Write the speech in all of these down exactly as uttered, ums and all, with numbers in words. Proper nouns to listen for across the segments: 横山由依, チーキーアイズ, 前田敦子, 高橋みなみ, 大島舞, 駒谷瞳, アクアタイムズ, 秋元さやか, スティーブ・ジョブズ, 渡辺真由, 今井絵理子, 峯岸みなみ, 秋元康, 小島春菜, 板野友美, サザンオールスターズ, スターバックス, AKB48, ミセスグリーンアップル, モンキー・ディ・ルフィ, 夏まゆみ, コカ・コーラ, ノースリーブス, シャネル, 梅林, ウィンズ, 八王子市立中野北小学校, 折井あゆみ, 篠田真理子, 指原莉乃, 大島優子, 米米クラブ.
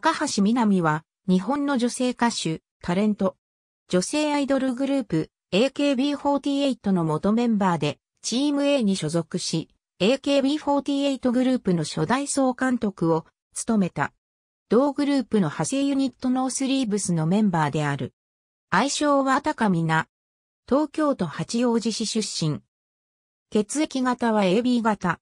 高橋みなみは、日本の女性歌手、タレント。女性アイドルグループ、エーケービーフォーティーエイト の元メンバーで、チーム A に所属し、エーケービーフォーティーエイト グループの初代総監督を務めた。同グループの派生ユニットノースリーブスのメンバーである。愛称は高みな。東京都八王子市出身。血液型は エービー 型。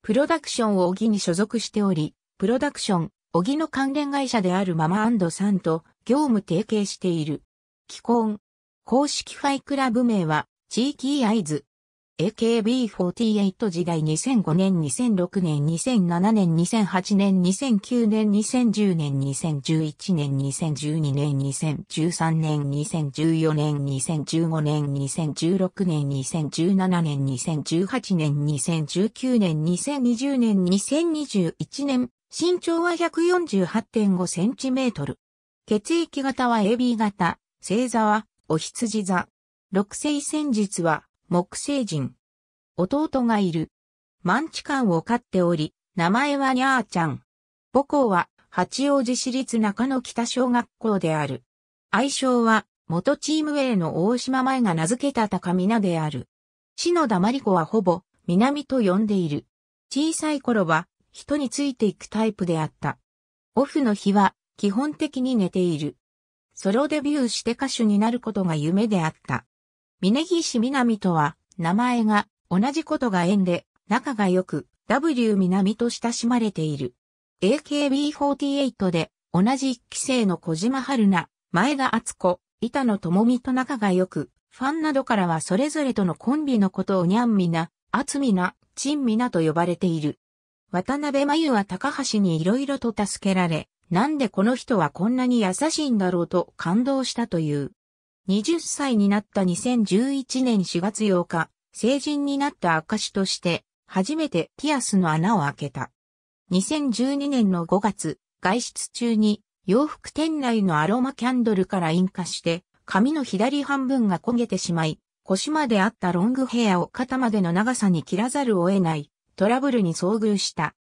プロダクション小木に所属しており、プロダクション小木の関連会社であるママ&さんと業務提携している。既婚。公式ファイクラブ名は、チーキーアイズ。エーケービーフォーティーエイト 時代にせんごねん、にせんろくねん、にせんななねん、にせんはちねん、にせんきゅうねん、にせんじゅうねん、にせんじゅういちねん、にせんじゅうにねん、にせんじゅうさんねん、にせんじゅうよねん、にせんじゅうごねん、にせんじゅうろくねん、にせんじゅうななねん、にせんじゅうはちねん、にせんじゅうきゅうねん、にせんにじゅうねん、にせんにじゅういちねん、身長は ひゃくよんじゅうはってんごセンチメートル。血液型は エービー 型、星座は、お羊座。六星占術は、木星人。弟がいる。マンチカンを飼っており、名前はにゃーちゃん。母校は、八王子市立中野北小学校である。愛称は、元チーム A の大島舞が名付けた高みなである。篠田真理子はほぼ、南と呼んでいる。小さい頃は、人についていくタイプであった。オフの日は、基本的に寝ている。ソロデビューして歌手になることが夢であった。峯岸みなみとは、名前が同じことが縁で、仲が良く、ダブリュー みなみと親しまれている。エーケービーフォーティーエイト で、同じいっき生の小島春菜、前田敦子、板野友美と仲が良く、ファンなどからはそれぞれとのコンビのことをにゃんみな、あつみな、ちんみなと呼ばれている。渡辺真由は高橋に色々と助けられ、なんでこの人はこんなに優しいんだろうと感動したという。はたちになったにせんじゅういちねんしがつようか、成人になった証として、初めてピアスの穴を開けた。にせんじゅうにねんのごがつ、外出中に、洋服店内のアロマキャンドルから引火して、髪の左半分が焦げてしまい、腰まであったロングヘアを肩までの長さに切らざるを得ない、トラブルに遭遇した。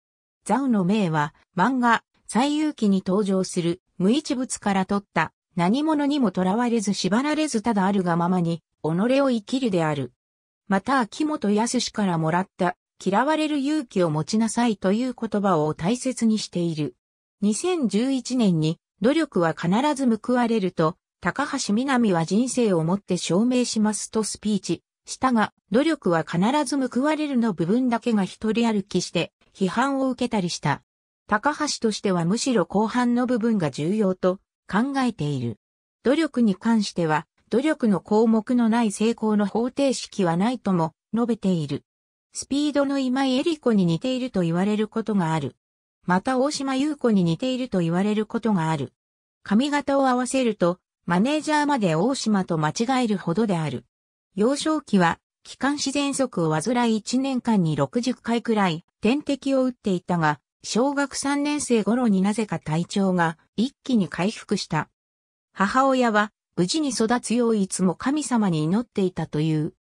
ザウの銘は、漫画、西遊記に登場する、無一物から取った。何者にも囚われず縛られずただあるがままに、己を生きるである。また秋元康からもらった、嫌われる勇気を持ちなさいという言葉を大切にしている。にせんじゅういちねんに、努力は必ず報われると、高橋みなみは人生をもって証明しますとスピーチしたが、努力は必ず報われるの部分だけが一人歩きして、批判を受けたりした。高橋としてはむしろ後半の部分が重要と、考えている。努力に関しては、努力の項目のない成功の方程式はないとも述べている。スピードの今井絵理子に似ていると言われることがある。また大島優子に似ていると言われることがある。髪型を合わせると、マネージャーまで大島と間違えるほどである。幼少期は、気管支喘息を患いいちねんかんにろくじゅっかいくらい点滴を打っていたが、小学さんねん生頃になぜか体調が一気に回復した。母親は無事に育つよういつも神様に祈っていたという。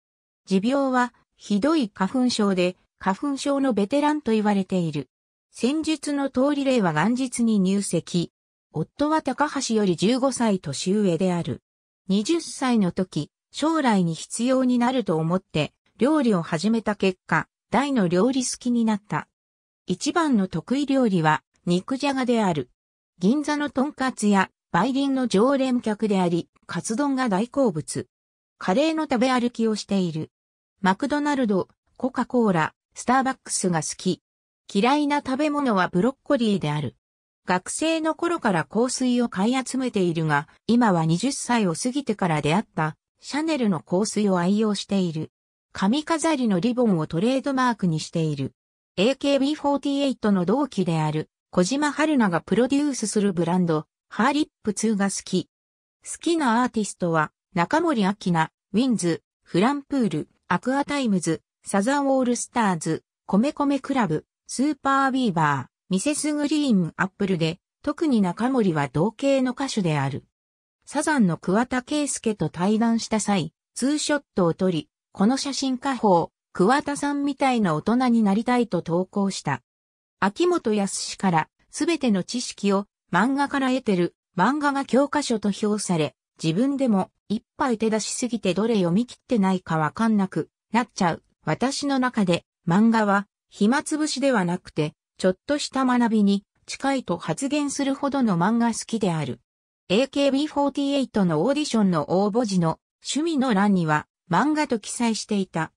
持病はひどい花粉症で花粉症のベテランと言われている。先述の通り令和元日に入籍。夫は高橋よりじゅうごさい年上である。はたちの時、将来に必要になると思って料理を始めた結果、大の料理好きになった。一番の得意料理は肉じゃがである。銀座のとんかつや梅林の常連客であり、カツ丼が大好物。カレーの食べ歩きをしている。マクドナルド、コカ・コーラ、スターバックスが好き。嫌いな食べ物はブロッコリーである。学生の頃から香水を買い集めているが、今ははたちを過ぎてから出会ったシャネルの香水を愛用している。髪飾りのリボンをトレードマークにしている。エーケービーフォーティーエイト の同期である小島春菜がプロデュースするブランド、Her lip to が好き。好きなアーティストは中森明菜、ウィンズ、フランプール、アクアタイムズ、サザンオールスターズ、米米クラブ、スーパービーバー、ミセスグリーンアップルで、特に中森は同系の歌手である。サザンの桑田佳祐と対談した際、ツーショットを撮り、この写真家宝。桑田さんみたいな大人になりたいと投稿した。秋元康からすべての知識を漫画から得てる漫画が教科書と評され、自分でもいっぱい手出しすぎてどれ読み切ってないかわかんなくなっちゃう。私の中で漫画は暇つぶしではなくて、ちょっとした学びに近いと発言するほどの漫画好きである。エーケービーフォーティーエイト のオーディションの応募時の趣味の欄には漫画と記載していた。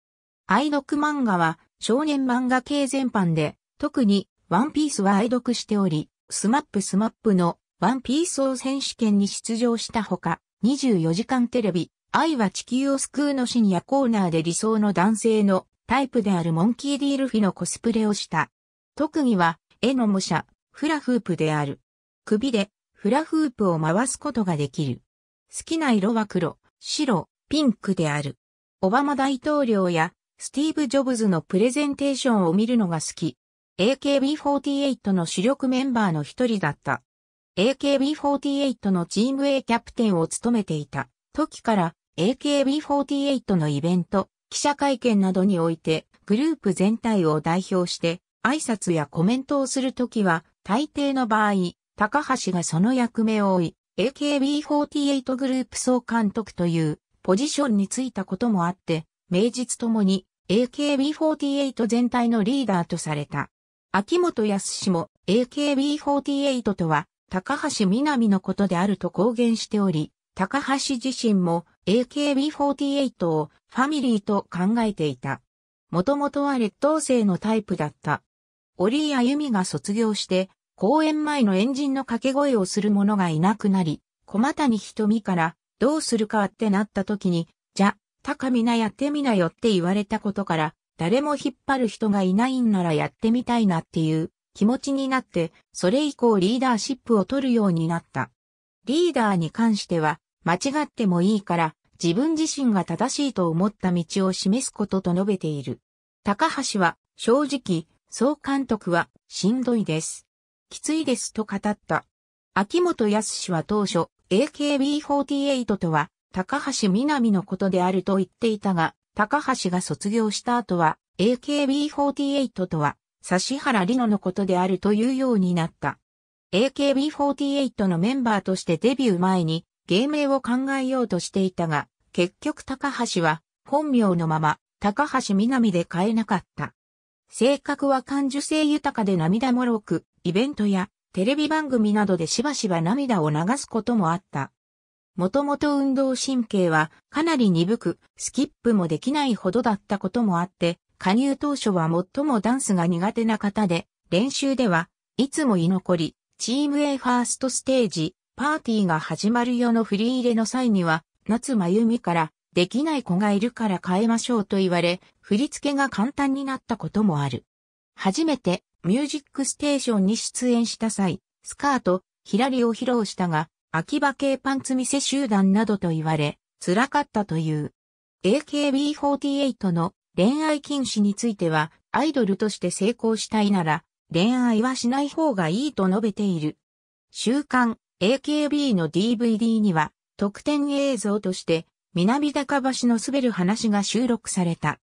愛読漫画は少年漫画系全般で、特にワンピースは愛読しており、スマップスマップのワンピース王選手権に出場したほか、にじゅうよじかんテレビ、愛は地球を救うの深夜コーナーで理想の男性のタイプであるモンキー・ディ・ルフィのコスプレをした。特技は絵の模写、フラフープである。首でフラフープを回すことができる。好きな色は黒、白、ピンクである。オバマ大統領やスティーブ・ジョブズのプレゼンテーションを見るのが好き。エーケービーフォーティーエイト の主力メンバーの一人だった。エーケービーフォーティーエイト のチーム A キャプテンを務めていた時から エーケービーフォーティーエイト のイベント、記者会見などにおいてグループ全体を代表して挨拶やコメントをするときは大抵の場合、高橋がその役目を負い、エーケービーフォーティーエイト グループ総監督というポジションに就いたこともあって、名実ともに エーケービーフォーティーエイト 全体のリーダーとされた。秋元康も エーケービーフォーティーエイト とは高橋みなみのことであると公言しており、高橋自身も エーケービーフォーティーエイト をファミリーと考えていた。もともとは劣等生のタイプだった。折井あゆみが卒業して、公演前の円陣の掛け声をする者がいなくなり、駒谷瞳からどうするかってなった時に、じゃ、高みなやってみなよって言われたことから、誰も引っ張る人がいないんならやってみたいなっていう気持ちになって、それ以降リーダーシップを取るようになった。リーダーに関しては、間違ってもいいから、自分自身が正しいと思った道を示すことと述べている。高橋は、正直、総監督は、しんどいです。きついですと語った。秋元康は当初、エーケービーフォーティーエイト とは、高橋みなみのことであると言っていたが、高橋が卒業した後は、エーケービーフォーティーエイト とは、指原莉乃のことであるというようになった。エーケービーフォーティーエイト のメンバーとしてデビュー前に芸名を考えようとしていたが、結局高橋は本名のまま高橋みなみで変えなかった。性格は感受性豊かで涙もろく、イベントやテレビ番組などでしばしば涙を流すこともあった。もともと運動神経はかなり鈍く、スキップもできないほどだったこともあって、加入当初は最もダンスが苦手な方で、練習ではいつも居残り、チーム A ファーストステージ、パーティーが始まるよの振り入れの際には、夏まゆみから、できない子がいるから変えましょうと言われ、振り付けが簡単になったこともある。初めて、ミュージックステーションに出演した際、スカート、ひらりを披露したが、秋葉系パンツ見せ集団などと言われ、辛かったという。エーケービーフォーティーエイト の、恋愛禁止については、アイドルとして成功したいなら、恋愛はしない方がいいと述べている。週刊 エーケービー の ディーブイディー には、特典映像として、南高橋の滑る話が収録された。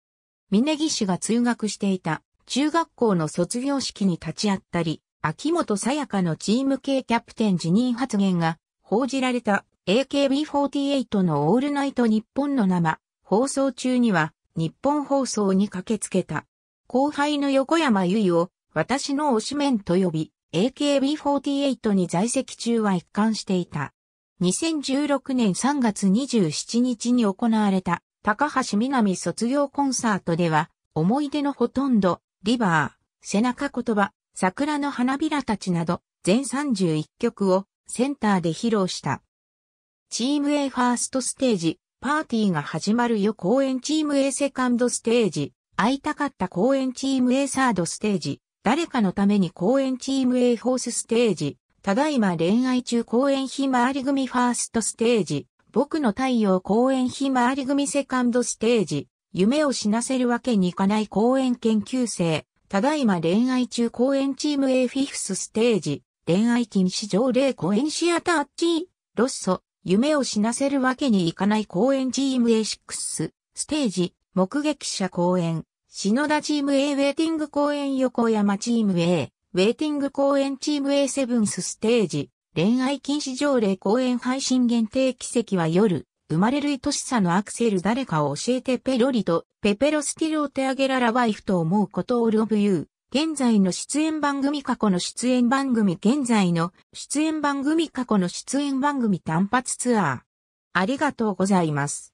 峯岸が通学していた中学校の卒業式に立ち会ったり、秋元さやかのチーム系キャプテン辞任発言が報じられた エーケービーフォーティーエイト のオールナイトニッポンの生放送中には、日本放送に駆けつけた。後輩の横山由依を私の推しメンと呼び、エーケービーフォーティーエイト に在籍中は一貫していた。にせんじゅうろくねんさんがつにじゅうしちにちに行われた高橋みなみ卒業コンサートでは、思い出のほとんど、リバー、背中言葉、桜の花びらたちなど、全さんじゅういっきょくをセンターで披露した。チーム A ファーストステージ。パーティーが始まるよ公演チーム A セカンドステージ、会いたかった公演チーム A サードステージ、誰かのために公演チーム A フォースステージ、ただいま恋愛中公演ひまわり組ファーストステージ、僕の太陽公演ひまわり組セカンドステージ、夢を死なせるわけにいかない公演研究生、ただいま恋愛中公演チーム A フィフスステージ、恋愛禁止条例公演シアターッチー、ロッソ、夢を死なせるわけにいかない公演チーム エーシックス、ステージ、目撃者公演、篠田チーム A ウェイティング公演横山チーム A、ウェイティング公演チーム エーセブン ステージ、恋愛禁止条例公演配信限定奇跡は夜、生まれる愛しさのアクセル誰かを教えてペロリと、ペペロスティロを手上げララワイフと思うことオールオブユー。現在の出演番組過去の出演番組現在の出演番組過去の出演番組単発ツアー。ありがとうございます。